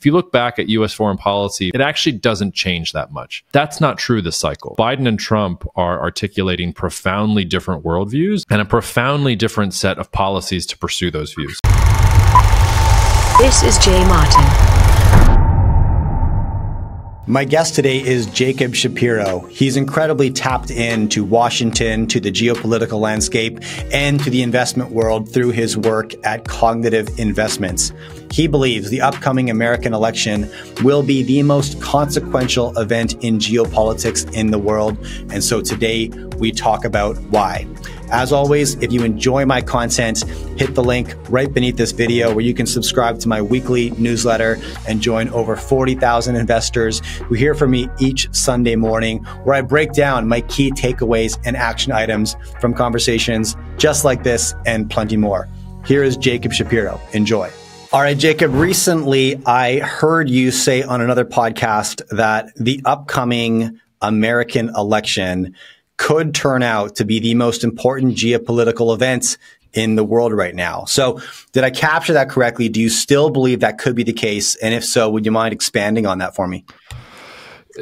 If you look back at U.S. foreign policy, it actually doesn't change that much. That's not true this cycle. Biden and Trump are articulating profoundly different worldviews and a profoundly different set of policies to pursue those views. This is Jay Martin. My guest today is Jacob Shapiro. He's incredibly tapped into Washington, to the geopolitical landscape, and to the investment world through his work at Cognitive Investments. He believes the upcoming American election will be the most consequential event in geopolitics in the world. And so today we talk about why. As always, if you enjoy my content, hit the link right beneath this video where you can subscribe to my weekly newsletter and join over 40,000 investors who hear from me each Sunday morning, where I break down my key takeaways and action items from conversations just like this and plenty more. Here is Jacob Shapiro. Enjoy. All right, Jacob, recently I heard you say on another podcast that the upcoming American election could turn out to be the most important geopolitical event in the world right now. So did I capture that correctly? Do you still believe that could be the case? And if so, would you mind expanding on that for me?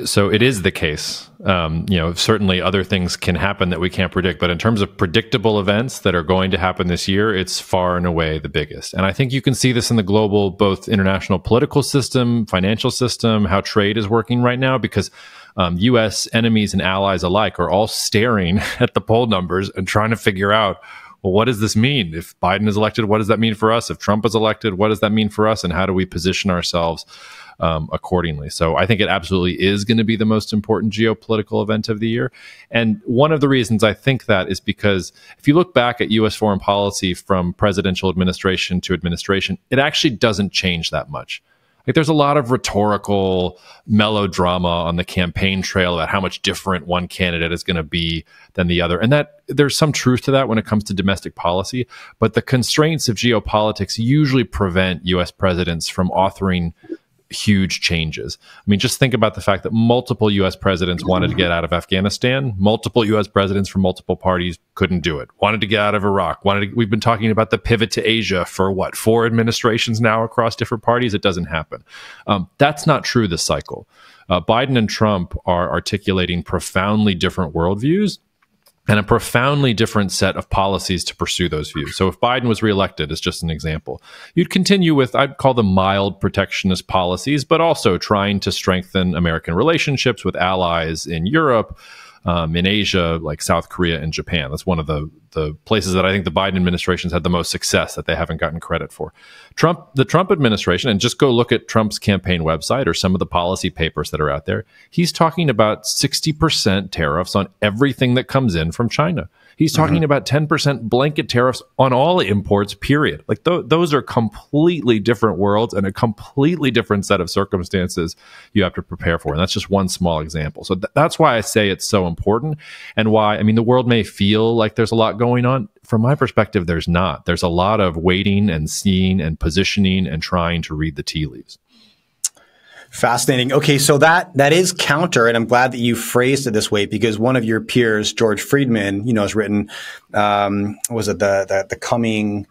So it is the case. You know, certainly other things can happen that we can't predict, but in terms of predictable events that are going to happen this year, it's far and away the biggest. And I think you can see this in the global, both international political system, financial system, how trade is working right now, because U.S. enemies and allies alike are all staring at the poll numbers and trying to figure out, well, what does this mean? If Biden is elected, what does that mean for us? If Trump is elected, what does that mean for us? And how do we position ourselves accordingly? So I think it absolutely is going to be the most important geopolitical event of the year. And one of the reasons I think that is because if you look back at U.S. foreign policy from presidential administration to administration, it actually doesn't change that much. Like, there's a lot of rhetorical melodrama on the campaign trail about how much different one candidate is going to be than the other. And that there's some truth to that when it comes to domestic policy. But the constraints of geopolitics usually prevent U.S. presidents from authoring huge changes. I mean, just think about the fact that multiple U.S. presidents wanted to get out of Afghanistan. Multiple U.S. presidents from multiple parties couldn't do it. Wanted to get out of Iraq. We've been talking about the pivot to Asia for what, 4 administrations now across different parties? It doesn't happen. That's not true this cycle. Biden and Trump are articulating profoundly different worldviews and a profoundly different set of policies to pursue those views. So if Biden was reelected, as just an example, you'd continue with, I'd call them mild protectionist policies, but also trying to strengthen American relationships with allies in Europe, in Asia, like South Korea and Japan. That's one of the places that I think the Biden administration's had the most success that they haven't gotten credit for. The Trump administration, and just go look at Trump's campaign website or some of the policy papers that are out there, he's talking about 60% tariffs on everything that comes in from China. He's talking about 10% blanket tariffs on all imports, period. Like, those are completely different worlds and a completely different set of circumstances you have to prepare for. And that's just one small example. So that's why I say it's so important, and why, I mean, the world may feel like there's a lot going on. From my perspective, there's not. There's a lot of waiting and seeing and positioning and trying to read the tea leaves. Fascinating. Okay, so that is counter, and I'm glad that you phrased it this way, because one of your peers, George Friedman, you know, has written, was it the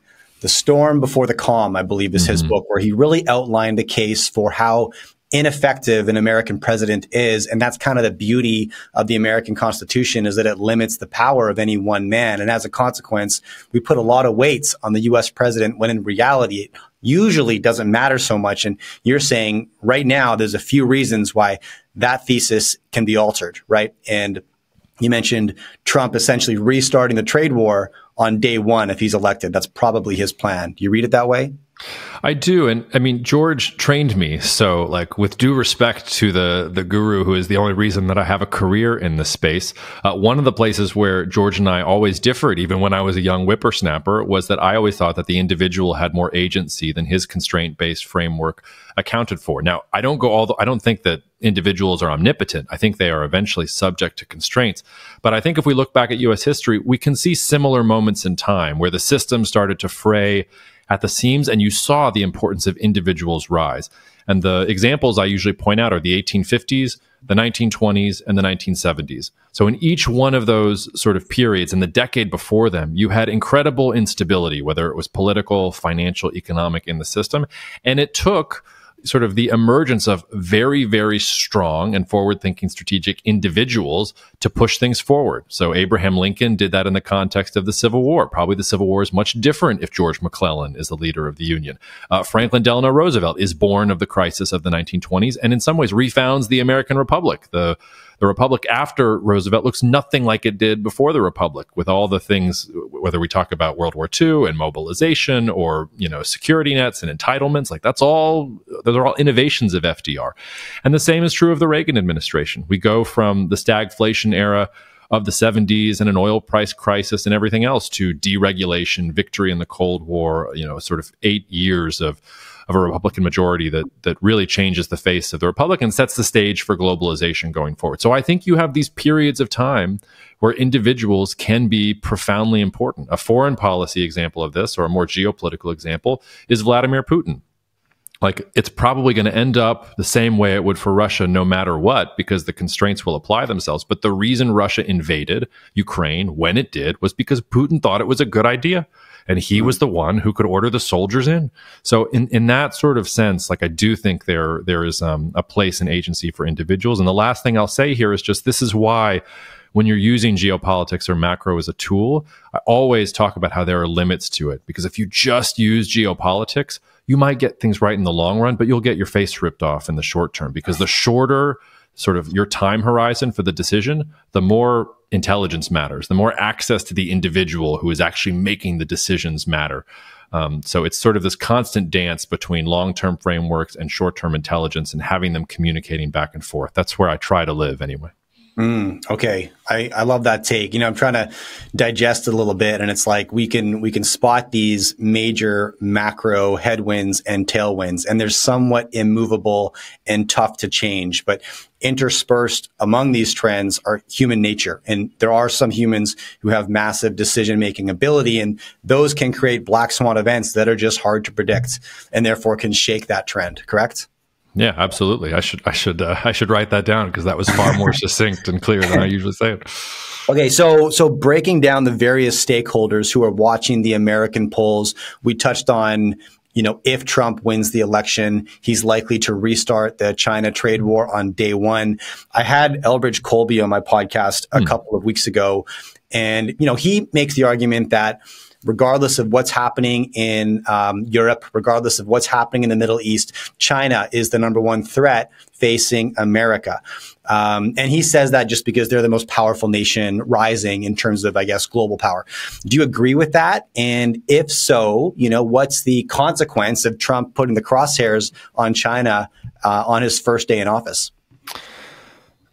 Storm Before the Calm, I believe is his book, where he really outlined the case for how ineffective an American president is. And that's kind of the beauty of the American Constitution, is that it limits the power of any one man. And as a consequence, we put a lot of weights on the U.S. president when in reality, it usually doesn't matter so much. And you're saying right now, there's a few reasons why that thesis can be altered, right? And you mentioned Trump essentially restarting the trade war on day one if he's elected. That's probably his plan. Do you read it that way? I do. And I mean, George trained me. So, like, with due respect to the guru, who is the only reason that I have a career in this space, one of the places where George and I always differed, even when I was a young whippersnapper, was that I always thought that the individual had more agency than his constraint-based framework accounted for. Now, I don't think that individuals are omnipotent. I think they are eventually subject to constraints. But I think if we look back at U.S. history, we can see similar moments in time where the system started to fray at the seams, and you saw the importance of individuals rise. And the examples I usually point out are the 1850s, the 1920s, and the 1970s. So in each one of those sort of periods, in the decade before them, you had incredible instability, whether it was political, financial, economic, in the system. And it took sort of the emergence of very, very strong and forward-thinking strategic individuals to push things forward. So Abraham Lincoln did that in the context of the Civil War. Probably the Civil War is much different if George McClellan is the leader of the Union. Franklin Delano Roosevelt is born of the crisis of the 1920s and in some ways refounds the American Republic. The Republic after Roosevelt looks nothing like it did before the Republic, with all the things, whether we talk about World War II and mobilization or, you know, security nets and entitlements, like that's all, those are all innovations of FDR. And the same is true of the Reagan administration. We go from the stagflation era of the 70s and an oil price crisis and everything else to deregulation, victory in the Cold War, you know, sort of 8 years of a Republican majority that really changes the face of the Republic and sets the stage for globalization going forward. So I think you have these periods of time where individuals can be profoundly important. A foreign policy example of this, or a more geopolitical example, is Vladimir Putin. Like, it's probably going to end up the same way it would for Russia no matter what, because the constraints will apply themselves. But the reason Russia invaded Ukraine when it did was because Putin thought it was a good idea. And he was the one who could order the soldiers in. So in that sort of sense, like, I do think there is a place and agency for individuals. And the last thing I'll say here is just, this is why when you're using geopolitics or macro as a tool, I always talk about how there are limits to it. Because if you just use geopolitics, you might get things right in the long run, but you'll get your face ripped off in the short term. Because the shorter sort of your time horizon for the decision, the more intelligence matters, the more access to the individual who is actually making the decisions matter. So it's sort of this constant dance between long-term frameworks and short-term intelligence and having them communicating back and forth. That's where I try to live anyway. Okay. I love that take. You know, I'm trying to digest it a little bit, and it's like we can spot these major macro headwinds and tailwinds, and they're somewhat immovable and tough to change. But interspersed among these trends are human nature. And there are some humans who have massive decision-making ability, and those can create black swan events that are just hard to predict and therefore can shake that trend, correct? Yeah, absolutely. I should write that down, because that was far more succinct and clear than I usually say it. Okay, so breaking down the various stakeholders who are watching the American polls, we touched on, you know, if Trump wins the election, he's likely to restart the China trade war on day one. I had Elbridge Colby on my podcast a couple of weeks ago, and, you know, he makes the argument that regardless of what's happening in Europe, regardless of what's happening in the Middle East, China is the #1 threat facing America. And he says that just because they're the most powerful nation rising in terms of, I guess, global power. Do you agree with that? And if so, you know, what's the consequence of Trump putting the crosshairs on China on his first day in office?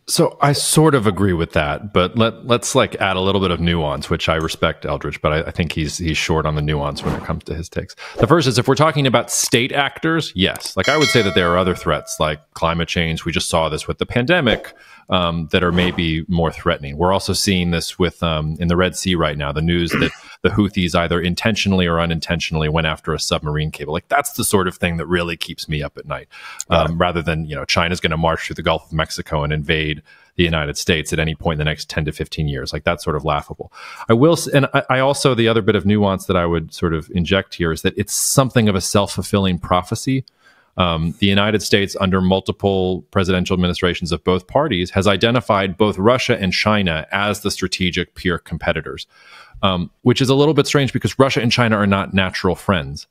So I sort of agree with that, but let's like add a little bit of nuance, which I respect Eldridge, but I think he's short on the nuance when it comes to his takes. The first is, if we're talking about state actors, yes. Like, I would say that there are other threats like climate change. We just saw this with the pandemic that are maybe more threatening. We're also seeing this with in the Red Sea right now, the news that the Houthis either intentionally or unintentionally went after a submarine cable. Like, that's the sort of thing that really keeps me up at night, rather than, you know, China's going to march through the Gulf of Mexico and invade the United States at any point in the next 10 to 15 years. Like, that's sort of laughable. I will, and I also, the other bit of nuance that I would sort of inject here is that it's something of a self-fulfilling prophecy. The United States, under multiple presidential administrations of both parties, has identified both Russia and China as the strategic peer competitors, which is a little bit strange because Russia and China are not natural friends.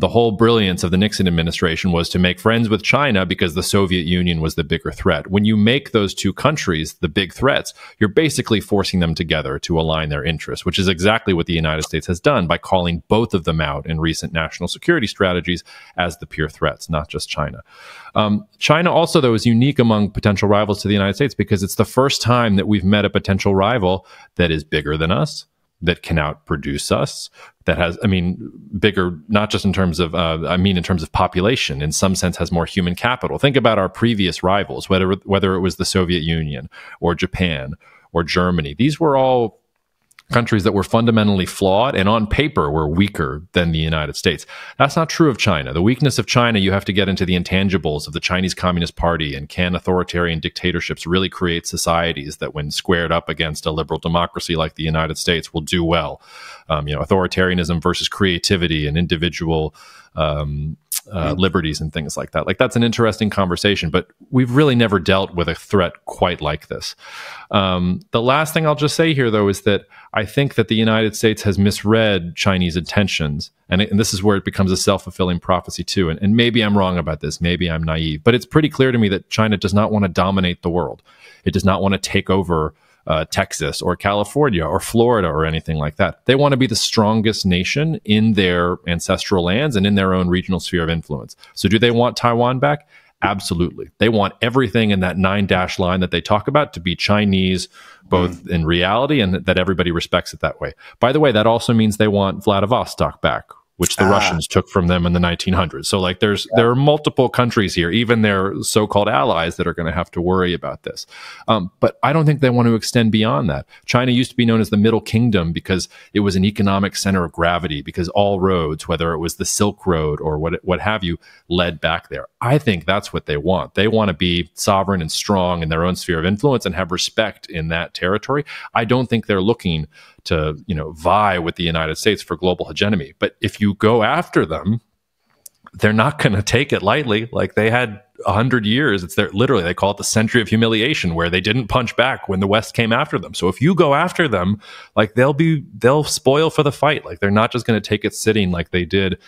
The whole brilliance of the Nixon administration was to make friends with China because the Soviet Union was the bigger threat. When you make those two countries the big threats, you're basically forcing them together to align their interests, which is exactly what the United States has done by calling both of them out in recent national security strategies as the peer threats, not just China. China also, though, is unique among potential rivals to the United States because it's the first time that we've met a potential rival that is bigger than us, that can outproduce us, that has, I mean, bigger, not just in terms of, I mean, in terms of population, in some sense, has more human capital. Think about our previous rivals, whether it was the Soviet Union or Japan or Germany. These were all countries that were fundamentally flawed and on paper were weaker than the United States. That's not true of China. The weakness of China, you have to get into the intangibles of the Chinese Communist Party and can authoritarian dictatorships really create societies that, when squared up against a liberal democracy like the United States, will do well. You know, authoritarianism versus creativity and individual liberties and things like that. Like, that's an interesting conversation, but we've really never dealt with a threat quite like this. The last thing I'll just say here, though, is that I think that the United States has misread Chinese intentions. And this is where it becomes a self-fulfilling prophecy, too. And maybe I'm wrong about this. Maybe I'm naive. But it's pretty clear to me that China does not want to dominate the world. It does not want to take over Texas or California or Florida or anything like that. They want to be the strongest nation in their ancestral lands and in their own regional sphere of influence. So do they want Taiwan back? Absolutely. They want everything in that 9-dash line that they talk about to be Chinese, both in reality and that everybody respects it that way. By the way, that also means they want Vladivostok back, which the Russians took from them in the 1900s. So like there are multiple countries here, even their so-called allies, that are going to have to worry about this. But I don't think they want to extend beyond that. China used to be known as the Middle Kingdom because it was an economic center of gravity, because all roads, whether it was the Silk Road or what have you, led back there. I think that's what they want. They want to be sovereign and strong in their own sphere of influence and have respect in that territory. I don't think they're looking to, you know, vie with the United States for global hegemony. But if you go after them, they're not going to take it lightly. Like, they had 100 years. It's their, literally, they call it the century of humiliation, where they didn't punch back when the West came after them. So if you go after them, like, they'll spoil for the fight. Like, they're not just going to take it sitting like they did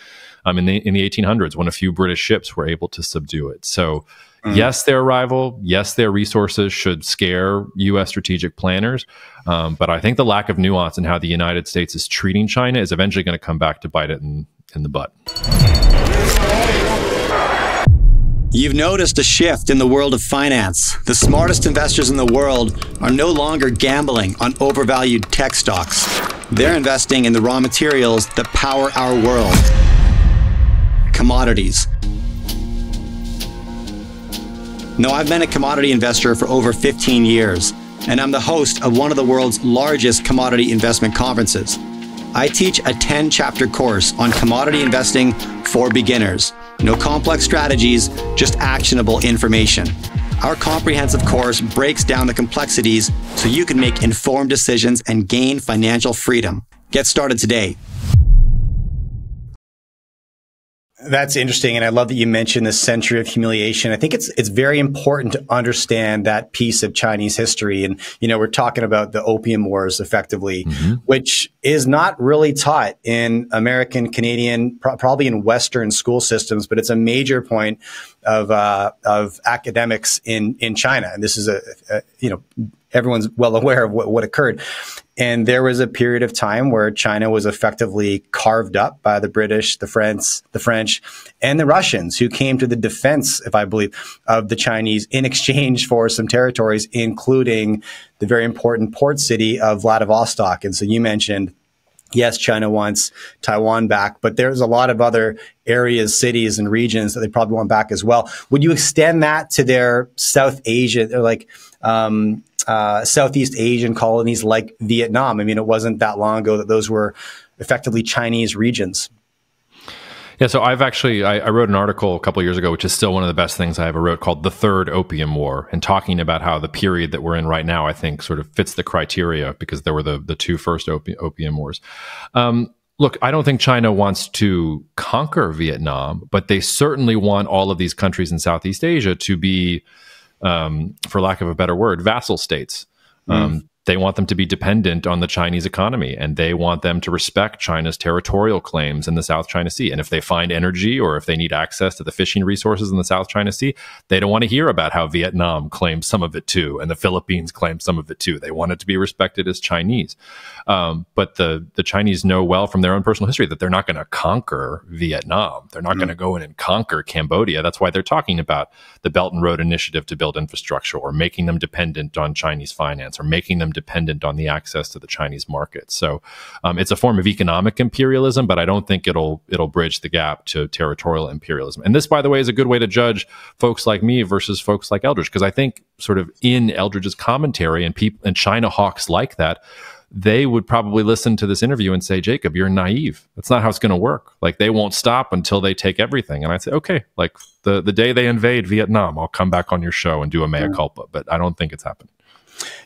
in the 1800s, when a few British ships were able to subdue it. So yes, their arrival, yes, their resources should scare U.S. strategic planners. But I think the lack of nuance in how the United States is treating China is eventually going to come back to bite it in the butt. You've noticed a shift in the world of finance. The smartest investors in the world are no longer gambling on overvalued tech stocks. They're investing in the raw materials that power our world: commodities. No, I've been a commodity investor for over 15 years, and I'm the host of one of the world's largest commodity investment conferences. I teach a 10-chapter course on commodity investing for beginners. No complex strategies, just actionable information. Our comprehensive course breaks down the complexities so you can make informed decisions and gain financial freedom. Get started today. That's interesting, and I love that you mentioned the century of humiliation. I think it's very important to understand that piece of Chinese history. And, you know, we're talking about the Opium Wars, effectively, which is not really taught in American, Canadian, probably in Western school systems, but it's a major point of academics in China. And this is a you know, everyone's well aware of what occurred. And there was a period of time where China was effectively carved up by the British, the French, and the Russians, who came to the defense, if I believe, of the Chinese in exchange for some territories, including the very important port city of Vladivostok. And so you mentioned, yes, China wants Taiwan back, but there's a lot of other areas, cities, and regions that they probably want back as well. Would you extend that to their South Asia, or like Southeast Asian colonies like Vietnam? I mean, it wasn't that long ago that those were effectively Chinese regions. Yeah, so I've actually, I wrote an article a couple of years ago, which is still one of the best things I ever wrote, called The Third Opium War, and talking about how the period that we're in right now, I think, sort of fits the criteria, because there were the two first opium wars. Look, I don't think China wants to conquer Vietnam, but they certainly want all of these countries in Southeast Asia to be, for lack of a better word, vassal states. They want them to be dependent on the Chinese economy, and they want them to respect China's territorial claims in the South China Sea. And if they find energy, or if they need access to the fishing resources in the South China Sea, they don't want to hear about how Vietnam claims some of it too, and the Philippines claims some of it too. They want it to be respected as Chinese. But the Chinese know well from their own personal history that they're not going to conquer Vietnam. They're not going to go in and conquer Cambodia. That's why they're talking about the Belt and Road Initiative to build infrastructure, or making them dependent on Chinese finance, or making them dependent on the access to the Chinese market. So it's a form of economic imperialism, but I don't think it'll bridge the gap to territorial imperialism. And this, by the way, is a good way to judge folks like me versus folks like Eldridge, because I think sort of in Eldridge's commentary and people and China hawks like that, they would probably listen to this interview and say, Jacob, you're naive. That's not how it's going to work. Like, they won't stop until they take everything. And I'd say, okay, like the day they invade Vietnam, I'll come back on your show and do a mea culpa. But I don't think it's happened.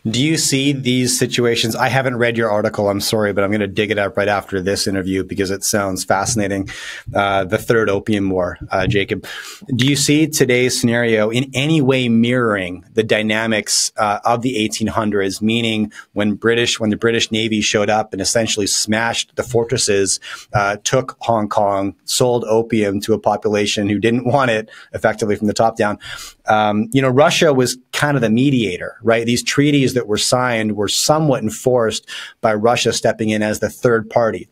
Do you see these situations? I haven't read your article, I'm sorry, but I'm going to dig it up right after this interview because it sounds fascinating. The Third Opium War, Jacob. Do you see today's scenario in any way mirroring the dynamics of the 1800s, meaning when the British Navy showed up and essentially smashed the fortresses, took Hong Kong, sold opium to a population who didn't want it, effectively from the top down? You know, Russia was kind of the mediator, right? These treaties that were signed were somewhat enforced by Russia stepping in as the third party.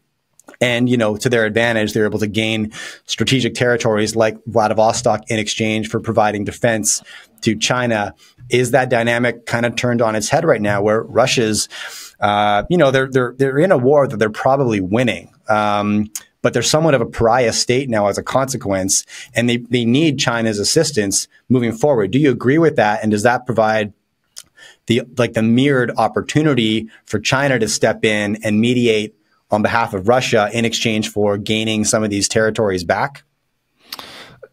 And, you know, to their advantage, they're able to gain strategic territories like Vladivostok in exchange for providing defense to China. Is that dynamic kind of turned on its head right now, where Russia's, you know, they're in a war that they're probably winning, but they're somewhat of a pariah state now as a consequence, and they need China's assistance moving forward. Do you agree with that? And does that provide the mirrored opportunity for China to step in and mediate on behalf of Russia in exchange for gaining some of these territories back?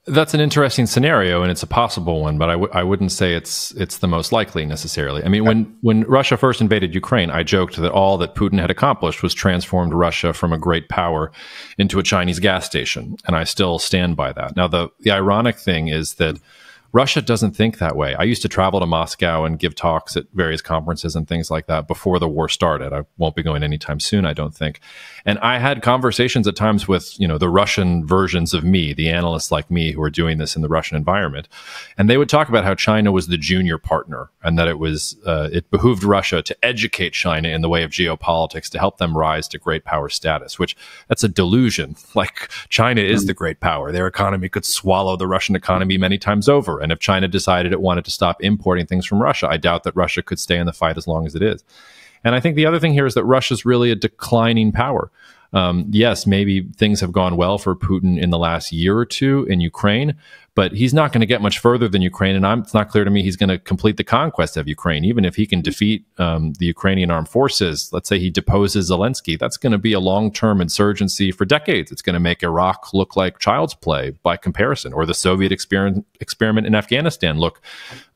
That's an interesting scenario, and it's a possible one, but I wouldn't say it's the most likely necessarily. I mean, when Russia first invaded Ukraine, I joked that all that Putin had accomplished was transformed Russia from a great power into a Chinese gas station, and I still stand by that. Now, the ironic thing is that Russia doesn't think that way. I used to travel to Moscow and give talks at various conferences and things like that before the war started. I won't be going anytime soon, I don't think. And I had conversations at times with, you know, the Russian versions of me, the analysts like me who are doing this in the Russian environment. And they would talk about how China was the junior partner and that it was, it behooved Russia to educate China in the way of geopolitics to help them rise to great power status, which that's a delusion. Like, China is the great power. Their economy could swallow the Russian economy many times over. And if China decided it wanted to stop importing things from Russia, I doubt that Russia could stay in the fight as long as it is. And I think the other thing here is that Russia's really a declining power. Yes, maybe things have gone well for Putin in the last year or two in Ukraine, but he's not going to get much further than Ukraine. And it's not clear to me he's going to complete the conquest of Ukraine. Even if he can defeat the Ukrainian armed forces, let's say he deposes Zelensky, that's going to be a long-term insurgency for decades. It's going to make Iraq look like child's play by comparison, or the Soviet experiment in Afghanistan look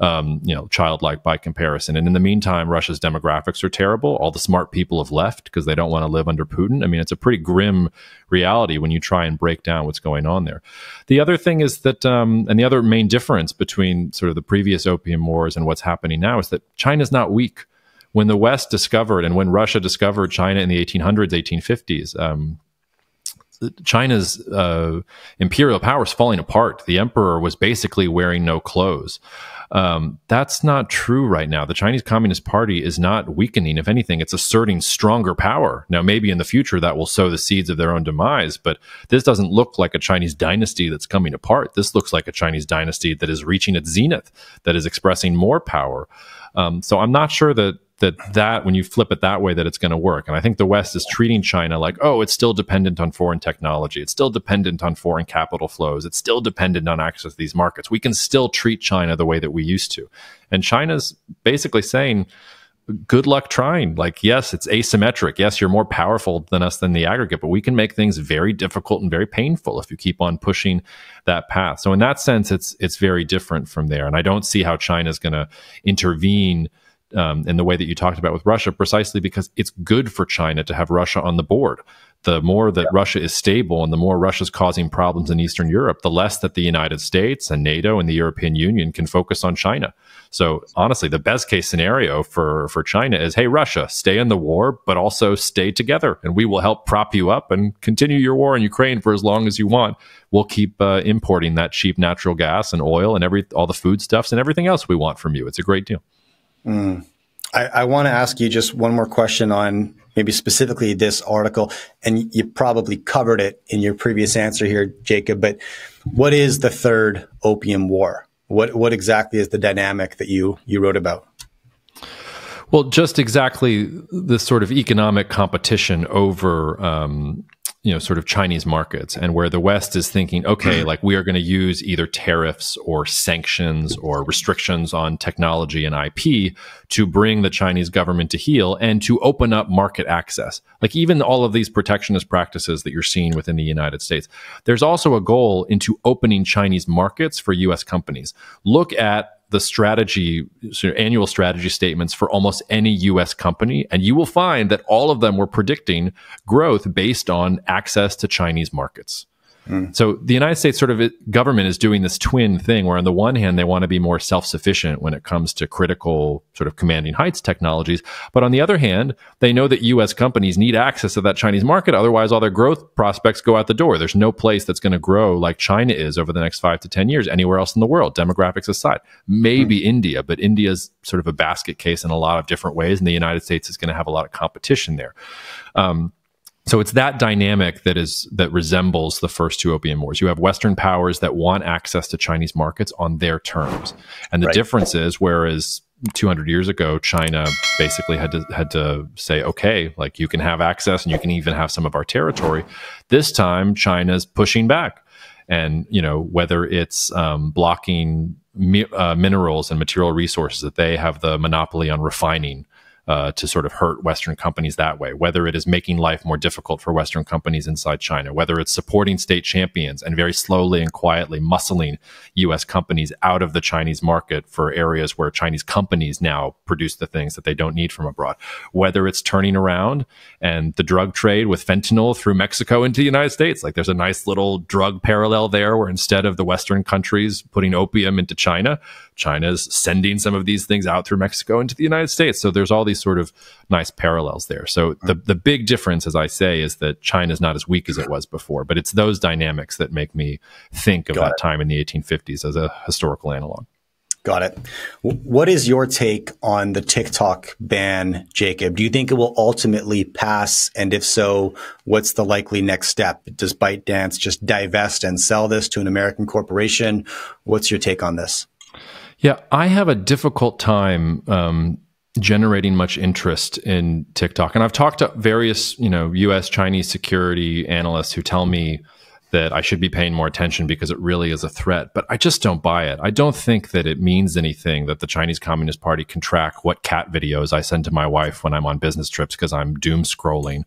you know, childlike by comparison. And in the meantime, Russia's demographics are terrible. All the smart people have left because they don't want to live under Putin. I mean, it's a pretty grim reality when you try and break down what's going on there. The other thing is that, and the other main difference between sort of the previous opium wars and what's happening now is that China's not weak. When the West discovered and when Russia discovered China in the 1800s, 1850s, China's imperial power is falling apart. The emperor was basically wearing no clothes. That's not true right now. The Chinese Communist Party is not weakening. If anything, it's asserting stronger power. Now, maybe in the future that will sow the seeds of their own demise, but this doesn't look like a Chinese dynasty that's coming apart. This looks like a Chinese dynasty that is reaching its zenith, that is expressing more power. So I'm not sure that when you flip it that way, that it's going to work. And I think the West is treating China like, oh, it's still dependent on foreign technology. It's still dependent on foreign capital flows. It's still dependent on access to these markets. We can still treat China the way that we used to. And China's basically saying, good luck trying. Like, yes, it's asymmetric. Yes, you're more powerful than us than the aggregate, but we can make things very difficult and very painful if you keep on pushing that path. So in that sense, it's very different from there. And I don't see how China's going to intervene in the way that you talked about with Russia, precisely because it's good for China to have Russia on the board. The more that Russia is stable and the more Russia's causing problems in Eastern Europe, the less that the United States and NATO and the European Union can focus on China. So honestly, the best case scenario for China is, hey, Russia, stay in the war, but also stay together. And we will help prop you up and continue your war in Ukraine for as long as you want. We'll keep importing that cheap natural gas and oil and all the foodstuffs and everything else we want from you. It's a great deal. Mm. I want to ask you just one more question on maybe specifically this article, and you probably covered it in your previous answer here, Jacob, but what is the Third Opium War? What exactly is the dynamic that you wrote about? Well, just exactly this sort of economic competition over you know, sort of Chinese markets, and where the West is thinking, okay, like, we are going to use either tariffs or sanctions or restrictions on technology and IP to bring the Chinese government to heel and to open up market access. Like, even all of these protectionist practices that you're seeing within the United States, there's also a goal into opening Chinese markets for U.S. companies. Look at the strategy, sort of annual strategy statements for almost any U.S. company, and you will find that all of them were predicting growth based on access to Chinese markets. Mm. So the United States sort of government is doing this twin thing where on the one hand, they want to be more self-sufficient when it comes to critical sort of commanding heights technologies. But on the other hand, they know that U.S. companies need access to that Chinese market. Otherwise, all their growth prospects go out the door. There's no place that's going to grow like China is over the next 5 to 10 years anywhere else in the world, demographics aside. Maybe India, but India's sort of a basket case in a lot of different ways. And the United States is going to have a lot of competition there. So it's that dynamic that is that resembles the first two Opium Wars. You have Western powers that want access to Chinese markets on their terms, and the difference is, whereas 200 years ago, China basically had to say, okay, like you can have access and you can even have some of our territory. This time, China's pushing back, and you know whether it's blocking minerals and material resources that they have the monopoly on refining. To sort of hurt Western companies that way, whether it is making life more difficult for Western companies inside China, whether it's supporting state champions and very slowly and quietly muscling U.S. companies out of the Chinese market for areas where Chinese companies now produce the things that they don't need from abroad, whether it's turning around and the drug trade with fentanyl through Mexico into the United States. Like there's a nice little drug parallel there where instead of the Western countries putting opium into China, China's sending some of these things out through Mexico into the United States. So there's all these sort of nice parallels there. So the big difference, as I say, is that China is not as weak as it was before, but it's those dynamics that make me think of that time in the 1850s as a historical analog. Got it. What is your take on the TikTok ban, Jacob? Do you think it will ultimately pass? And if so, what's the likely next step? Does ByteDance just divest and sell this to an American corporation? What's your take on this? Yeah, I have a difficult time generating much interest in TikTok. And I've talked to various, you know, US Chinese security analysts who tell me that I should be paying more attention because it really is a threat, but I just don't buy it. I don't think that it means anything that the Chinese Communist Party can track what cat videos I send to my wife when I'm on business trips because I'm doom scrolling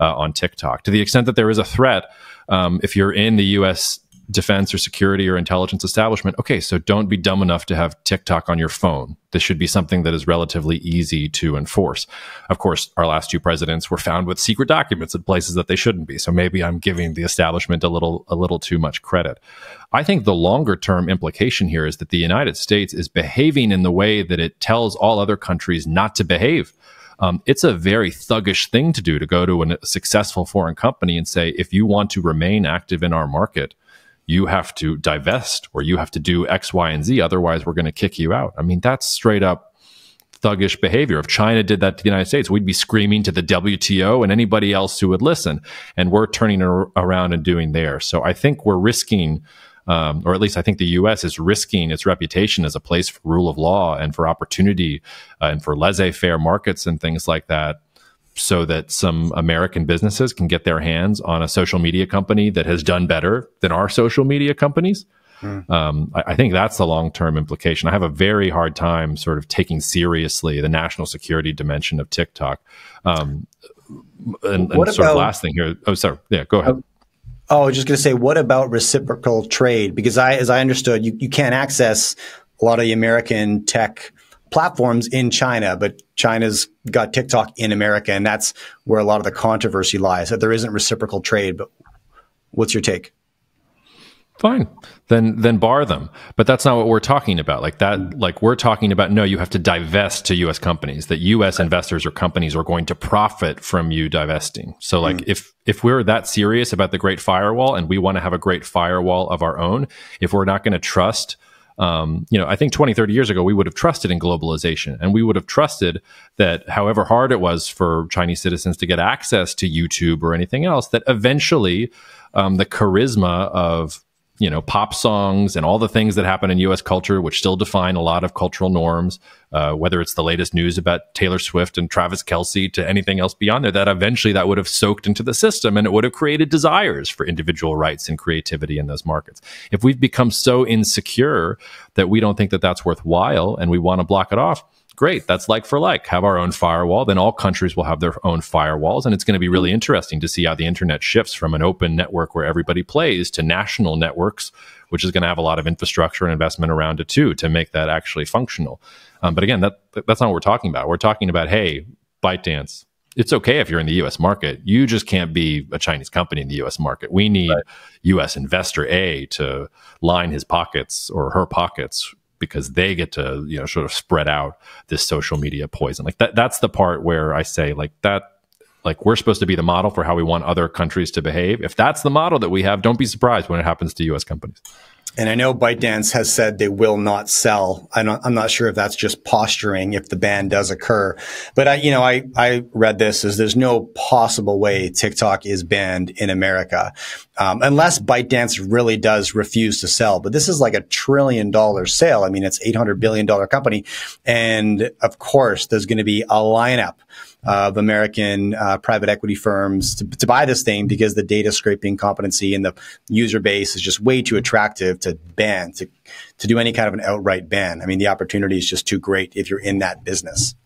on TikTok. To the extent that there is a threat, if you're in the US defense or security or intelligence establishment, okay, so don't be dumb enough to have TikTok on your phone. This should be something that is relatively easy to enforce. Of course, our last two presidents were found with secret documents in places that they shouldn't be. So maybe I'm giving the establishment a little too much credit. I think the longer term implication here is that the United States is behaving in the way that it tells all other countries not to behave. It's a very thuggish thing to do, to go to a successful foreign company and say, if you want to remain active in our market, you have to divest or you have to do X, Y, and Z. Otherwise, we're going to kick you out. I mean, that's straight up thuggish behavior. If China did that to the United States, we'd be screaming to the WTO and anybody else who would listen. And we're turning around and doing there. So I think we're risking, or at least I think the U.S. is risking its reputation as a place for rule of law and for opportunity and for laissez-faire markets and things like that, so that some American businesses can get their hands on a social media company that has done better than our social media companies. Mm. I think that's the long-term implication. I have a very hard time sort of taking seriously the national security dimension of TikTok. Sort of last thing here. Oh, sorry. Yeah, go ahead. Oh, I was just going to say, what about reciprocal trade? Because as I understood, you can't access a lot of the American tech platforms in China, but China's got TikTok in America, and that's where a lot of the controversy lies, that there isn't reciprocal trade. But what's your take? Fine. Then bar them. But that's not what we're talking about. Like we're talking about, no, you have to divest to U.S. companies, that U.S. investors or companies are going to profit from you divesting. So like if we're that serious about the Great Firewall and we want to have a Great Firewall of our own, if we're not going to trust, you know, I think 20, 30 years ago, we would have trusted in globalization, and we would have trusted that however hard it was for Chinese citizens to get access to YouTube or anything else, that eventually the charisma of, you know, pop songs and all the things that happen in U.S. culture, which still define a lot of cultural norms, whether it's the latest news about Taylor Swift and Travis Kelce to anything else beyond there, that eventually that would have soaked into the system and it would have created desires for individual rights and creativity in those markets. If we've become so insecure that we don't think that that's worthwhile and we want to block it off, Great. That's like for like. Have our own firewall. Then all countries will have their own firewalls. And it's going to be really interesting to see how the internet shifts from an open network where everybody plays to national networks, which is going to have a lot of infrastructure and investment around it too, to make that actually functional. But again, that's not what we're talking about. We're talking about, hey, ByteDance, it's okay if you're in the U.S. market. You just can't be a Chinese company in the U.S. market. We need U.S. investor A to line his pockets or her pockets, because they get to, you know, sort of spread out this social media poison. Like that's the part where I say, like, we're supposed to be the model for how we want other countries to behave. If that's the model that we have, don't be surprised when it happens to U.S. companies. And I know ByteDance has said they will not sell. I'm not sure if that's just posturing if the ban does occur. But I read this as there's no possible way TikTok is banned in America, unless ByteDance really does refuse to sell. But this is like $1 trillion sale. I mean, it's $800 billion company, and of course there's going to be a lineup of American private equity firms to buy this thing, because the data scraping competency and the user base is just way too attractive to ban, to do any kind of an outright ban. I mean, the opportunity is just too great if you're in that business.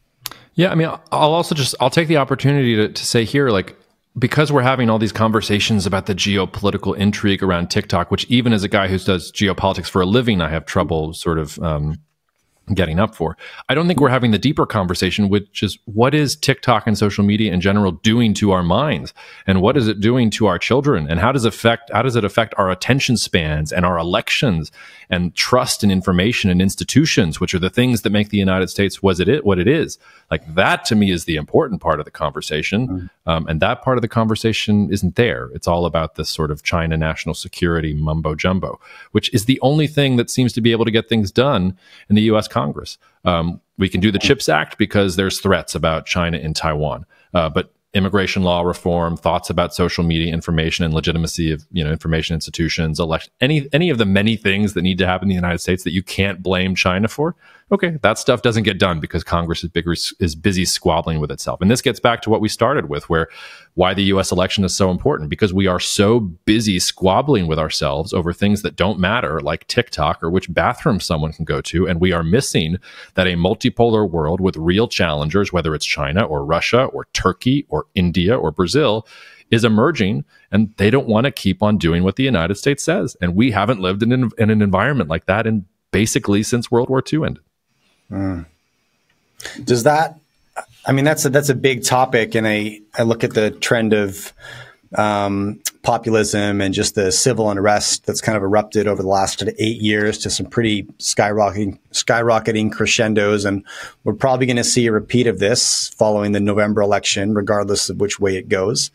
Yeah, I mean, I'll take the opportunity to say here, like, because we're having all these conversations about the geopolitical intrigue around TikTok, which even as a guy who does geopolitics for a living, I have trouble sort of getting up for. I don't think we're having the deeper conversation, which is, what is TikTok and social media in general doing to our minds? And what is it doing to our children? And how does it affect our attention spans and our elections and trust in information and institutions, which are the things that make the United States what it is? Like, that to me is the important part of the conversation. Mm-hmm. And that part of the conversation isn't there. It's all about this sort of China national security mumbo jumbo, which is the only thing that seems to be able to get things done in the U.S. Congress. We can do the CHIPS Act because there's threats about China in Taiwan, but immigration law reform, thoughts about social media information and legitimacy of, you know, information institutions, election, any of the many things that need to happen in the United States that you can't blame China for. Okay, that stuff doesn't get done because Congress is busy squabbling with itself. And this gets back to what we started with, why the U.S. election is so important, because we are so busy squabbling with ourselves over things that don't matter, like TikTok or which bathroom someone can go to. And we are missing that a multipolar world with real challengers, whether it's China or Russia or Turkey or India or Brazil, is emerging, and they don't want to keep on doing what the United States says. And we haven't lived in an environment like that in basically since World War II ended. Mm. Does that, I mean, that's a big topic. And I look at the trend of populism and just the civil unrest that's kind of erupted over the last 8 years to some pretty skyrocketing crescendos. And we're probably going to see a repeat of this following the November election, regardless of which way it goes.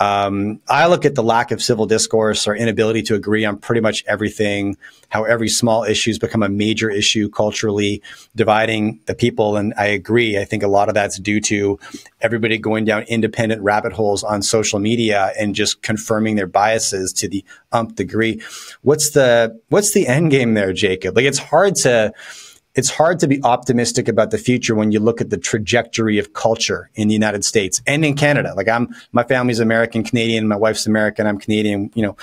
I look at the lack of civil discourse, or inability to agree on pretty much everything, how every small issue's become a major issue culturally, dividing the people. And I agree. I think a lot of that's due to everybody going down independent rabbit holes on social media and just confirming their biases to the umpth degree. What's the end game there, Jacob? Like, it's hard to be optimistic about the future when you look at the trajectory of culture in the United States and in Canada. Like, my family's American Canadian, my wife's American, I'm Canadian. You know,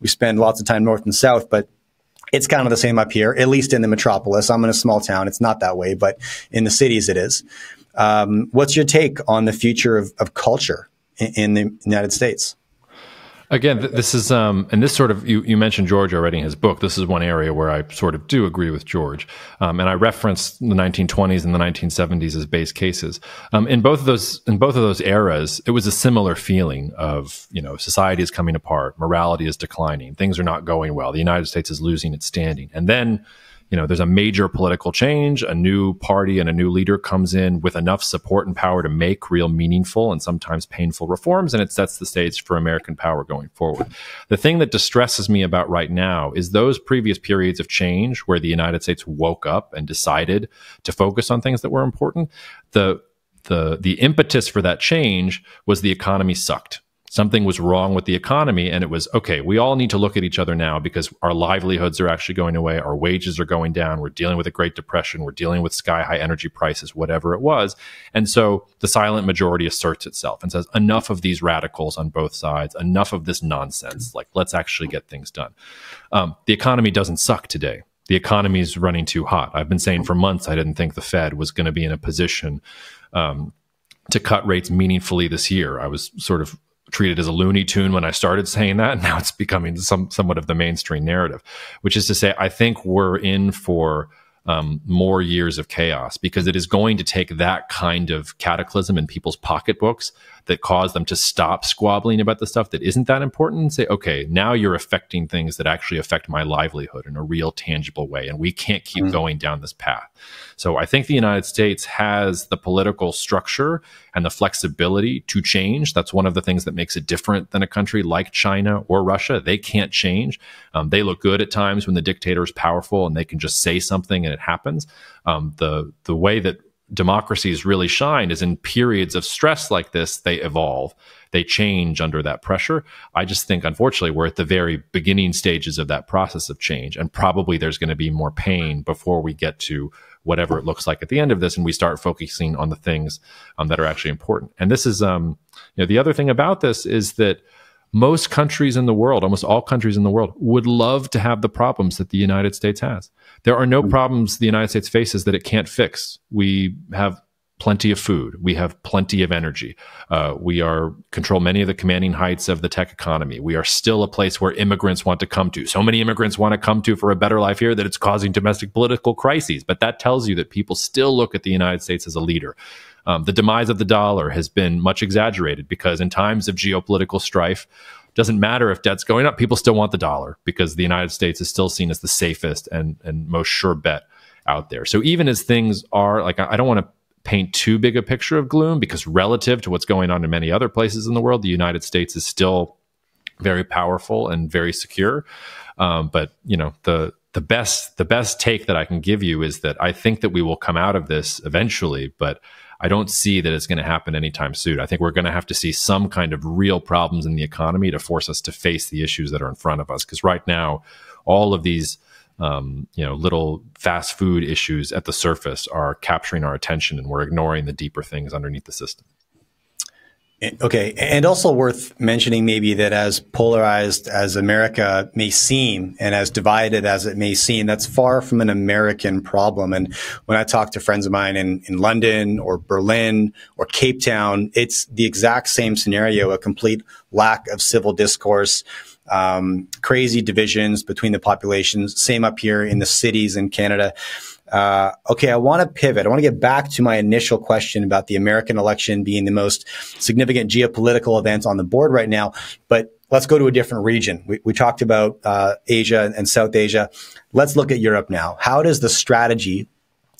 we spend lots of time north and south, but it's kind of the same up here, at least in the metropolis. I'm in a small town. It's not that way, but in the cities it is. What's your take on the future of culture in the United States? Again, this is, and this sort of, you mentioned George already in his book. This is one area where I sort of do agree with George. And I referenced the 1920s and the 1970s as base cases. In both of those eras, it was a similar feeling of, you know, society is coming apart, morality is declining, things are not going well, the United States is losing its standing. And then, you know, there's a major political change, a new party and a new leader comes in with enough support and power to make real meaningful and sometimes painful reforms, and it sets the stage for American power going forward. The thing that distresses me about right now is those previous periods of change where the United States woke up and decided to focus on things that were important. The impetus for that change was the economy sucked. Something was wrong with the economy, and it was, okay, we all need to look at each other now because our livelihoods are actually going away, our wages are going down, we're dealing with a Great Depression, we're dealing with sky-high energy prices, whatever it was. And so the silent majority asserts itself and says, enough of these radicals on both sides, enough of this nonsense, like, let's actually get things done. The economy doesn't suck today. The economy is running too hot. I've been saying for months I didn't think the Fed was going to be in a position to cut rates meaningfully this year. I was sort of treated as a Looney Tune when I started saying that. Now it's becoming somewhat of the mainstream narrative, which is to say I think we're in for more years of chaos, because it is going to take that kind of cataclysm in people's pocketbooks that cause them to stop squabbling about the stuff that isn't that important and say, okay, now you're affecting things that actually affect my livelihood in a real tangible way, and we can't keep going down this path. So I think the United States has the political structure and the flexibility to change. That's one of the things that makes it different than a country like China or Russia. They can't change. They look good at times when the dictator is powerful and they can just say something and it happens. The way that democracies really shine is in periods of stress like this. They evolve, they change under that pressure. I just think, unfortunately, we're at the very beginning stages of that process of change, and probably there's going to be more pain before we get to whatever it looks like at the end of this, and we start focusing on the things that are actually important. And this is, you know, the other thing about this is that most countries in the world, almost all countries in the world, would love to have the problems that the United States has. There are no problems the United States faces that it can't fix. We have plenty of food. We have plenty of energy. We control many of the commanding heights of the tech economy. We are still a place where immigrants want to come to. So many immigrants want to come to for a better life here that it's causing domestic political crises. But that tells you that people still look at the United States as a leader. The demise of the dollar has been much exaggerated because in times of geopolitical strife, it doesn't matter if debt's going up, people still want the dollar because the United States is still seen as the safest and most sure bet out there. So even as things are, like, I don't want to paint too big a picture of gloom because relative to what's going on in many other places in the world, the United States is still very powerful and very secure. But, you know, the best take that I can give you is that I think that we will come out of this eventually, but I don't see that it's going to happen anytime soon. I think we're going to have to see some kind of real problems in the economy to force us to face the issues that are in front of us. Because right now, all of these you know, little fast food issues at the surface are capturing our attention, and we're ignoring the deeper things underneath the system. Okay. And also worth mentioning maybe that as polarized as America may seem and as divided as it may seem, that's far from an American problem. And when I talk to friends of mine in London or Berlin or Cape Town, it's the exact same scenario, a complete lack of civil discourse, crazy divisions between the populations, same up here in the cities in Canada. Okay, I want to pivot. I want to get back to my initial question about the American election being the most significant geopolitical event on the board right now, but let's go to a different region. We talked about Asia and South Asia. Let's look at Europe now. How does the strategy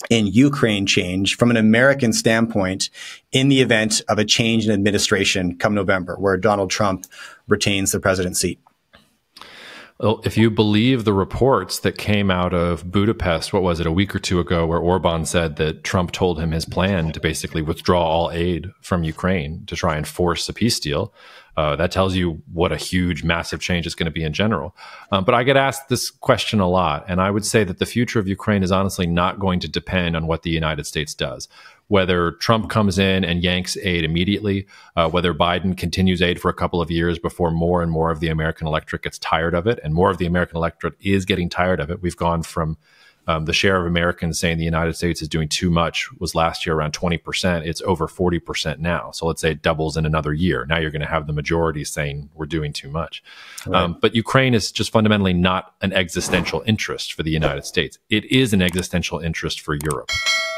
in Ukraine change from an American standpoint in the event of a change in administration come November, where Donald Trump retains the presidency? Well, if you believe the reports that came out of Budapest, what was it, a week or two ago, where Orban said that Trump told him his plan to basically withdraw all aid from Ukraine to try and force a peace deal, that tells you what a huge, massive change it's going to be in general. But I get asked this question a lot, and I would say that the future of Ukraine is honestly not going to depend on what the United States does. Whether Trump comes in and yanks aid immediately, whether Biden continues aid for a couple of years before more and more of the American electorate gets tired of it, and more of the American electorate is getting tired of it. We've gone from the share of Americans saying the United States is doing too much was last year around 20%. It's over 40% now. So let's say it doubles in another year. Now you're going to have the majority saying we're doing too much. Right. But Ukraine is just fundamentally not an existential interest for the United States. It is an existential interest for Europe.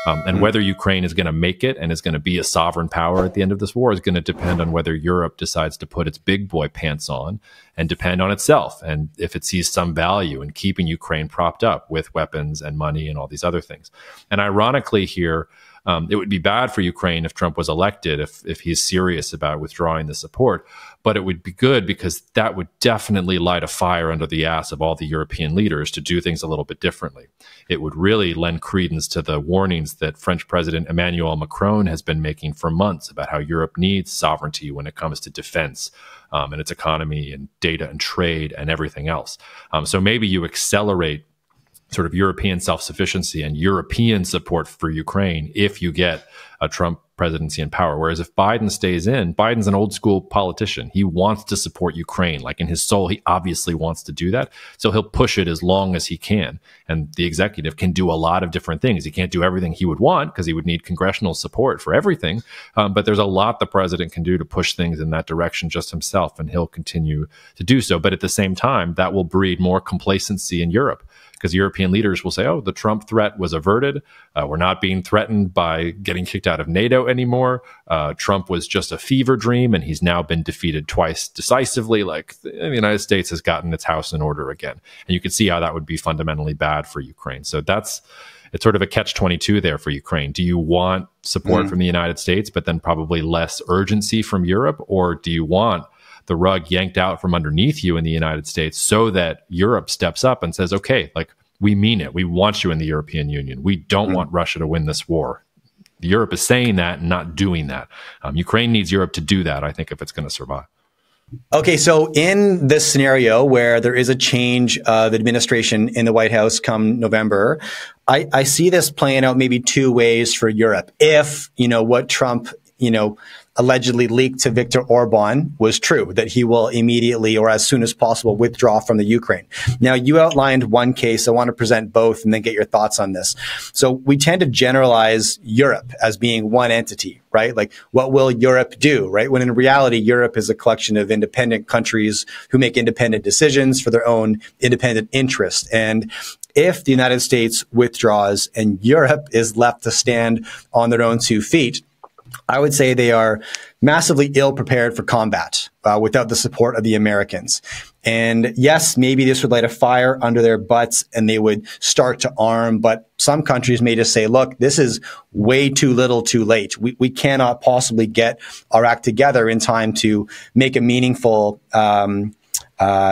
And whether Ukraine is going to make it and is going to be a sovereign power at the end of this war is going to depend on whether Europe decides to put its big boy pants on and depend on itself. And if it sees some value in keeping Ukraine propped up with weapons and money and all these other things. And ironically here, it would be bad for Ukraine if Trump was elected, if he's serious about withdrawing the support, but it would be good because that would definitely light a fire under the ass of all the European leaders to do things a little bit differently. It would really lend credence to the warnings that French President Emmanuel Macron has been making for months about how Europe needs sovereignty when it comes to defense and its economy and data and trade and everything else. So maybe you accelerate sort of European self-sufficiency and European support for Ukraine if you get a Trump presidency and power. Whereas if Biden stays in, Biden's an old school politician. He wants to support Ukraine. Like in his soul, he obviously wants to do that. So he'll push it as long as he can. And the executive can do a lot of different things. He can't do everything he would want because he would need congressional support for everything. But there's a lot the president can do to push things in that direction just himself. And he'll continue to do so. But at the same time, that will breed more complacency in Europe, because European leaders will say, oh, the Trump threat was averted. We're not being threatened by getting kicked out of NATO anymore. Trump was just a fever dream, and he's now been defeated twice decisively. Like, the United States has gotten its house in order again. And you can see how that would be fundamentally bad for Ukraine. So that's, it's sort of a catch-22 there for Ukraine. Do you want support from the United States, but then probably less urgency from Europe? Or do you want the rug yanked out from underneath you in the United States so that Europe steps up and says, okay, like, we mean it. We want you in the European Union. We don't want Russia to win this war. Europe is saying that and not doing that. Ukraine needs Europe to do that, I think, if it's going to survive. Okay, so in this scenario where there is a change of administration in the White House come November, I see this playing out maybe two ways for Europe. If, you know, what Trump, you know, allegedly leaked to Viktor Orban was true, that he will immediately or as soon as possible withdraw from the Ukraine. Now, you outlined one case. I want to present both and then get your thoughts on this. So we tend to generalize Europe as being one entity, right? Like, what will Europe do, right? When in reality, Europe is a collection of independent countries who make independent decisions for their own independent interest. And if the United States withdraws and Europe is left to stand on their own two feet, I would say they are massively ill-prepared for combat without the support of the Americans. And yes, maybe this would light a fire under their butts and they would start to arm, but some countries may just say, look, this is way too little too late. We cannot possibly get our act together in time to make a meaningful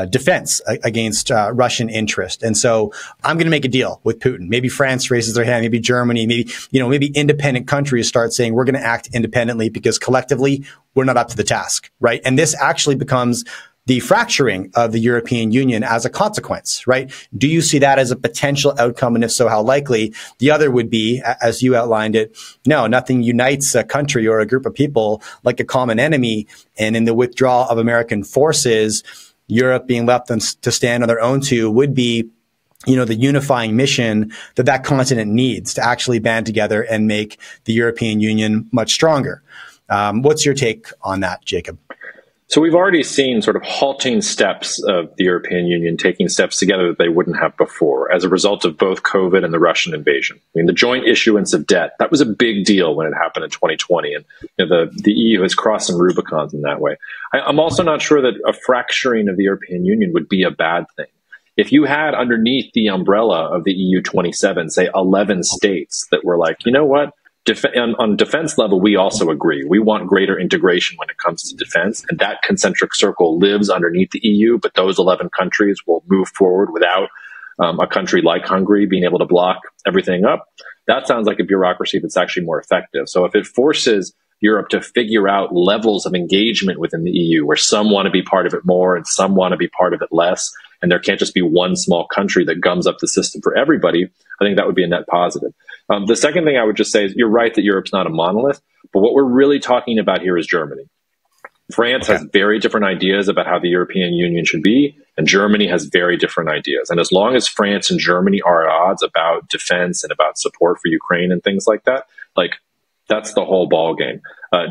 defense against Russian interest. And so I'm going to make a deal with Putin. Maybe France raises their hand, maybe Germany, maybe, you know, maybe independent countries start saying we're going to act independently because collectively we're not up to the task, right? And this actually becomes the fracturing of the European Union as a consequence, right? Do you see that as a potential outcome? And if so, how likely? The other would be, as you outlined it, no, nothing unites a country or a group of people like a common enemy. And in the withdrawal of American forces, Europe being left to stand on their own two would be, you know, the unifying mission that that continent needs to actually band together and make the European Union much stronger. What's your take on that, Jacob? So we've already seen sort of halting steps of the European Union taking steps together that they wouldn't have before as a result of both COVID and the Russian invasion. I mean, the joint issuance of debt, that was a big deal when it happened in 2020. And you know, the EU has crossed some Rubicons in that way. I'm also not sure that a fracturing of the European Union would be a bad thing. If you had underneath the umbrella of the EU 27, say 11 states that were like, you know what? On defense level, we also agree. We want greater integration when it comes to defense, and that concentric circle lives underneath the EU, but those 11 countries will move forward without a country like Hungary being able to block everything up. That sounds like a bureaucracy that's actually more effective. So if it forces Europe to figure out levels of engagement within the EU, where some want to be part of it more and some want to be part of it less, and there can't just be one small country that gums up the system for everybody, I think that would be a net positive. The second thing I would just say is you're right that Europe's not a monolith, but what we're really talking about here is Germany. France has very different ideas about how the European Union should be, and Germany has very different ideas. And as long as France and Germany are at odds about defense and about support for Ukraine and things like that, like, that's the whole ballgame.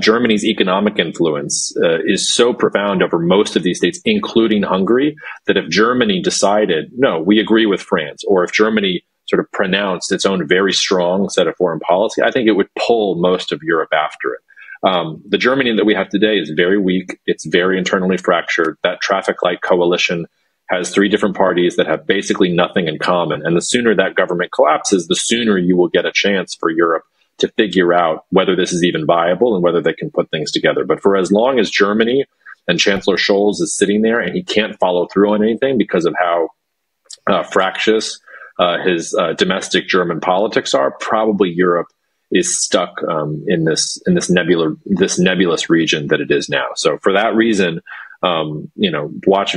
Germany's economic influence is so profound over most of these states, including Hungary, that if Germany decided, no, we agree with France, or if Germany sort of pronounced its own very strong set of foreign policy, I think it would pull most of Europe after it. The Germany that we have today is very weak. It's very internally fractured. That traffic light coalition has three different parties that have basically nothing in common. And the sooner that government collapses, the sooner you will get a chance for Europe to figure out whether this is even viable and whether they can put things together. But for as long as Germany and Chancellor Scholz is sitting there and he can't follow through on anything because of how fractious his domestic German politics are, probably Europe is stuck in this nebulous region that it is now. So for that reason, watch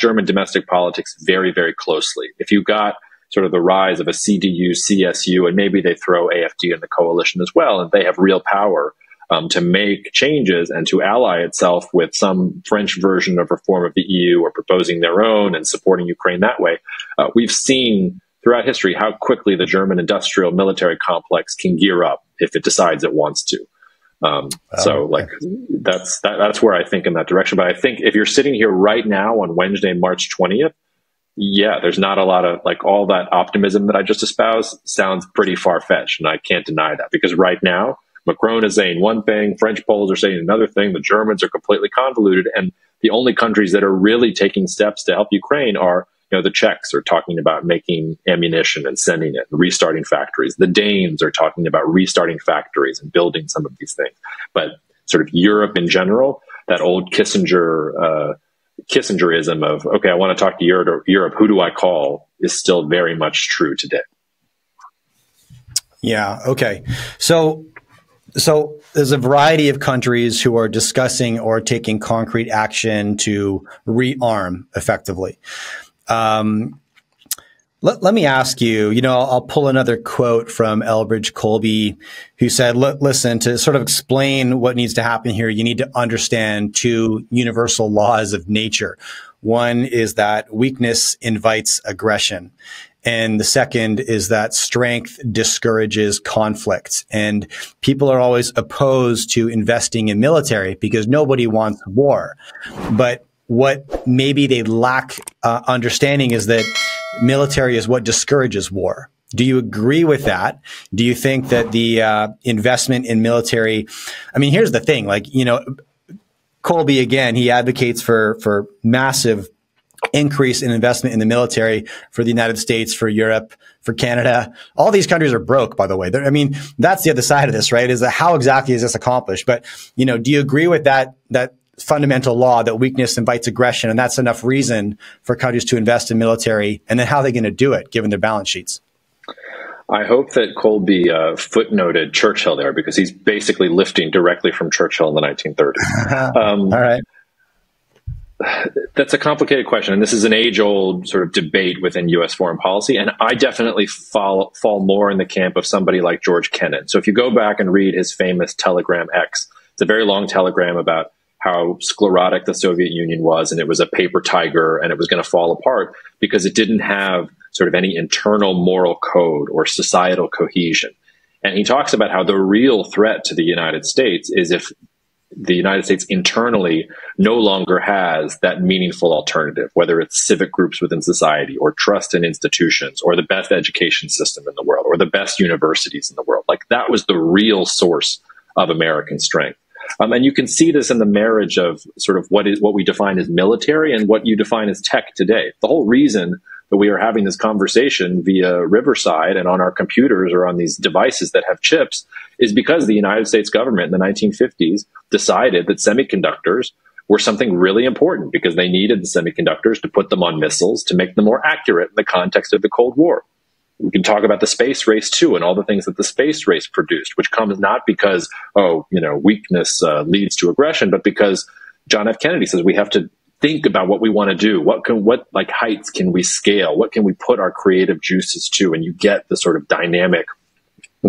German domestic politics very, very closely. If you got sort of the rise of a CDU, CSU, and maybe they throw AFD in the coalition as well, and they have real power to make changes and to ally itself with some French version of reform of the EU or proposing their own and supporting Ukraine that way. We've seen throughout history how quickly the German industrial military complex can gear up if it decides it wants to. That's where I think in that direction. But I think if you're sitting here right now on Wednesday, March 20th, yeah, there's not a lot of like all that optimism that I just espoused sounds pretty far-fetched. And I can't deny that because right now Macron is saying one thing, French polls are saying another thing. The Germans are completely convoluted. And the only countries that are really taking steps to help Ukraine are, you know, the Czechs are talking about making ammunition and sending it and restarting factories. The Danes are talking about restarting factories and building some of these things. But sort of Europe in general, that old Kissingerism of, okay, I want to talk to Europe, who do I call, is still very much true today. Yeah, okay. So there's a variety of countries who are discussing or taking concrete action to rearm effectively. Let me ask you, I'll pull another quote from Elbridge Colby, who said, listen, to sort of explain what needs to happen here, you need to understand two universal laws of nature. One is that weakness invites aggression. And the second is that strength discourages conflict. And people are always opposed to investing in military because nobody wants war. But what maybe they lack understanding is that military is what discourages war. Do you agree with that? Do you think that the investment in military, I mean, here's the thing, Colby, again, he advocates for massive increase in investment in the military for the United States, for Europe, for Canada. All these countries are broke, by the way. That's the other side of this, right? Is that how exactly is this accomplished? But, do you agree with that fundamental law that weakness invites aggression, and that's enough reason for countries to invest in military? And then how are they going to do it given their balance sheets? I hope that Colby footnoted Churchill there, because he's basically lifting directly from Churchill in the 1930s. All right. That's a complicated question. And this is an age-old sort of debate within U.S. foreign policy. And I definitely fall more in the camp of somebody like George Kennan. So if you go back and read his famous Telegram X, it's a very long telegram about how sclerotic the Soviet Union was, and it was a paper tiger, and it was going to fall apart because it didn't have sort of any internal moral code or societal cohesion. And he talks about how the real threat to the United States is if the United States internally no longer has that meaningful alternative, whether it's civic groups within society or trust in institutions or the best education system in the world or the best universities in the world. Like, that was the real source of American strength. And you can see this in the marriage of sort of what we define as military and what you define as tech today. The whole reason that we are having this conversation via Riverside and on our computers or on these devices that have chips is because the United States government in the 1950s decided that semiconductors were something really important because they needed the semiconductors to put them on missiles to make them more accurate in the context of the Cold War. We can talk about the space race, too, and all the things that the space race produced, which comes not because, weakness leads to aggression, but because John F. Kennedy says we have to think about what we want to do. What heights can we scale? What can we put our creative juices to? And you get the sort of dynamic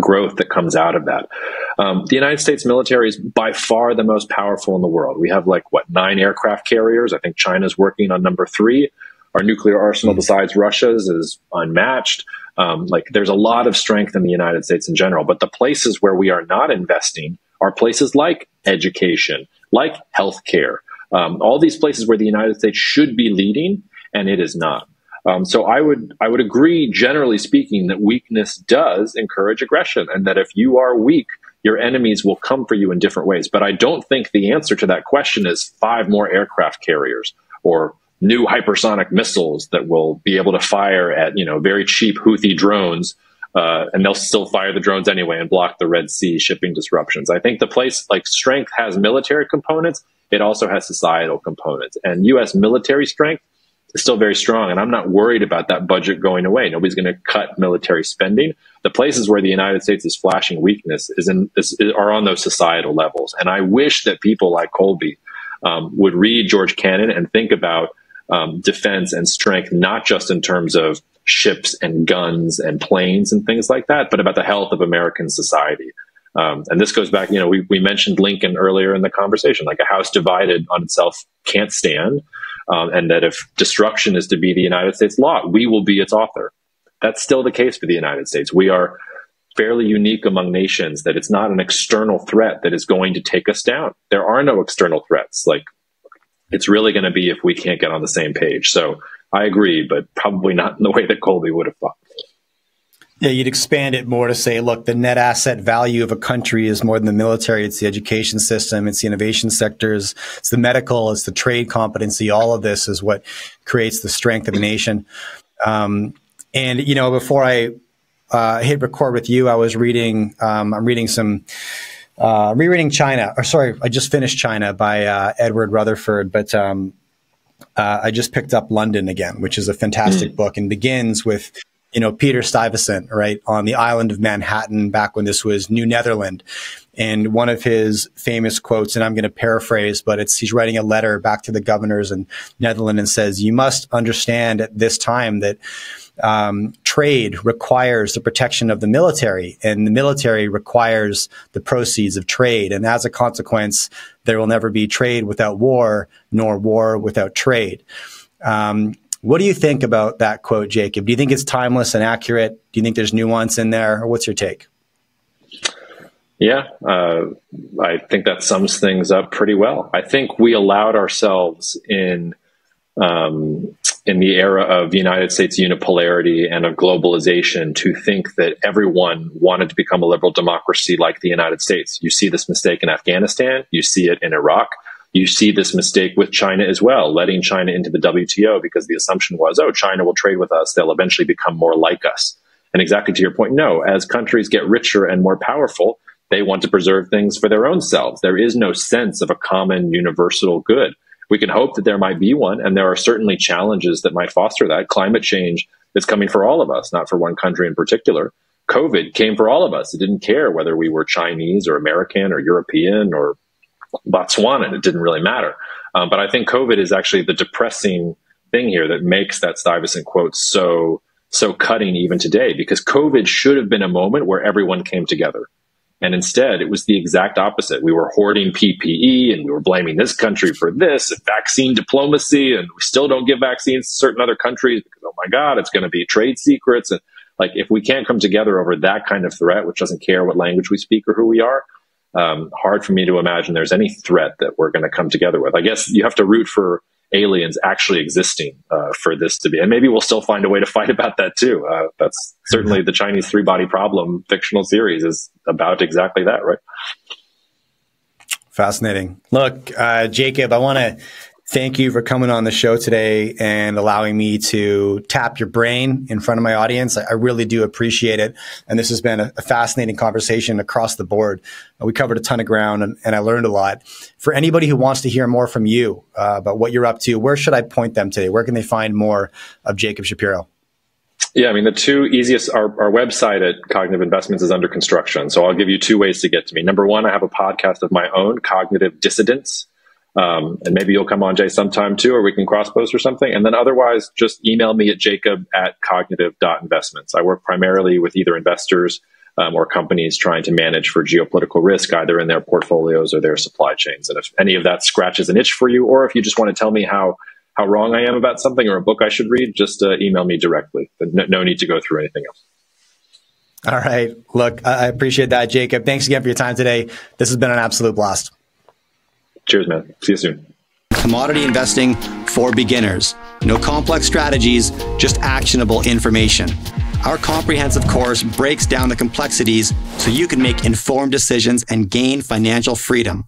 growth that comes out of that. The United States military is by far the most powerful in the world. We have 9 aircraft carriers. I think China's working on number 3. Our nuclear arsenal, besides Russia's, is unmatched. There's a lot of strength in the United States in general, but the places where we are not investing are places like education, like healthcare, all these places where the United States should be leading, and it is not. So I would agree, generally speaking, that weakness does encourage aggression, and that if you are weak, your enemies will come for you in different ways. But I don't think the answer to that question is 5 more aircraft carriers or new hypersonic missiles that will be able to fire at, very cheap Houthi drones, and they'll still fire the drones anyway and block the Red Sea shipping disruptions. I think the place strength has military components. It also has societal components, and U.S. military strength is still very strong. And I'm not worried about that budget going away. Nobody's going to cut military spending. The places where the United States is flashing weakness are on those societal levels. And I wish that people like Colby would read George Kennan and think about defense and strength, not just in terms of ships and guns and planes and things like that, but about the health of American society. And this goes back, we mentioned Lincoln earlier in the conversation, like a house divided on itself can't stand. And that if destruction is to be the United States lot, we will be its author. That's still the case for the United States. We are fairly unique among nations that it's not an external threat that is going to take us down. There are no external threats. Like, it's really going to be if we can't get on the same page. So I agree, but probably not in the way that Colby would have thought. Yeah, you'd expand it more to say, look, the net asset value of a country is more than the military. It's the education system. It's the innovation sectors. It's the medical. It's the trade competency. All of this is what creates the strength of a nation. And, before I hit record with you, I was reading, rereading China, or sorry, I just finished China by Edward Rutherford, but I just picked up London again, which is a fantastic book, and begins with Peter Stuyvesant, right, on the island of Manhattan back when this was New Netherland. And one of his famous quotes, and I'm going to paraphrase, but it's, he's writing a letter back to the governors in Netherland and says, you must understand at this time that trade requires the protection of the military, and the military requires the proceeds of trade. And as a consequence, there will never be trade without war, nor war without trade. What do you think about that quote, Jacob? Do you think it's timeless and accurate? Do you think there's nuance in there? Or what's your take? Yeah, I think that sums things up pretty well. I think we allowed ourselves in the era of United States unipolarity and of globalization to think that everyone wanted to become a liberal democracy like the United States. You see this mistake in Afghanistan. You see it in Iraq. You see this mistake with China as well, letting China into the WTO because the assumption was, oh, China will trade with us. They'll eventually become more like us. And exactly to your point, no, as countries get richer and more powerful, they want to preserve things for their own selves. There is no sense of a common universal good. We can hope that there might be one, and there are certainly challenges that might foster that. Climate change is coming for all of us, not for one country in particular. COVID came for all of us. It didn't care whether we were Chinese or American or European or Botswana. It didn't really matter. But I think COVID is actually the depressing thing here that makes that Stuyvesant quote so cutting even today, because COVID should have been a moment where everyone came together. And instead, it was the exact opposite. We were hoarding PPE and we were blaming this country for this, vaccine diplomacy, and we still don't give vaccines to certain other countries because, oh my God, it's going to be trade secrets. And like, if we can't come together over that kind of threat, which doesn't care what language we speak or who we are, hard for me to imagine there's any threat that we're going to come together with. I guess you have to root for aliens actually existing for this to be. And maybe we'll still find a way to fight about that too. That's certainly the Chinese Three Body Problem fictional series is about exactly that, right? Fascinating. Look, Jacob, I want to thank you for coming on the show today and allowing me to tap your brain in front of my audience. I really do appreciate it. And this has been a fascinating conversation across the board. We covered a ton of ground, and I learned a lot. For anybody who wants to hear more from you about what you're up to, where should I point them today? Where can they find more of Jacob Shapiro? Yeah, I mean, the two easiest, our website at Cognitive Investments is under construction. So I'll give you two ways to get to me. Number one, I have a podcast of my own, Cognitive Dissidents. And maybe you'll come on, Jay, sometime too, or we can cross post or something. And then otherwise, just email me at jacob@cognitive.investments. I work primarily with either investors or companies trying to manage for geopolitical risk, either in their portfolios or their supply chains. And if any of that scratches an itch for you, or if you just want to tell me how wrong I am about something or a book I should read, just email me directly. No need to go through anything else. All right. Look, I appreciate that, Jacob. Thanks again for your time today. This has been an absolute blast. Cheers, man. See you soon. Commodity investing for beginners. No complex strategies, just actionable information. Our comprehensive course breaks down the complexities so you can make informed decisions and gain financial freedom.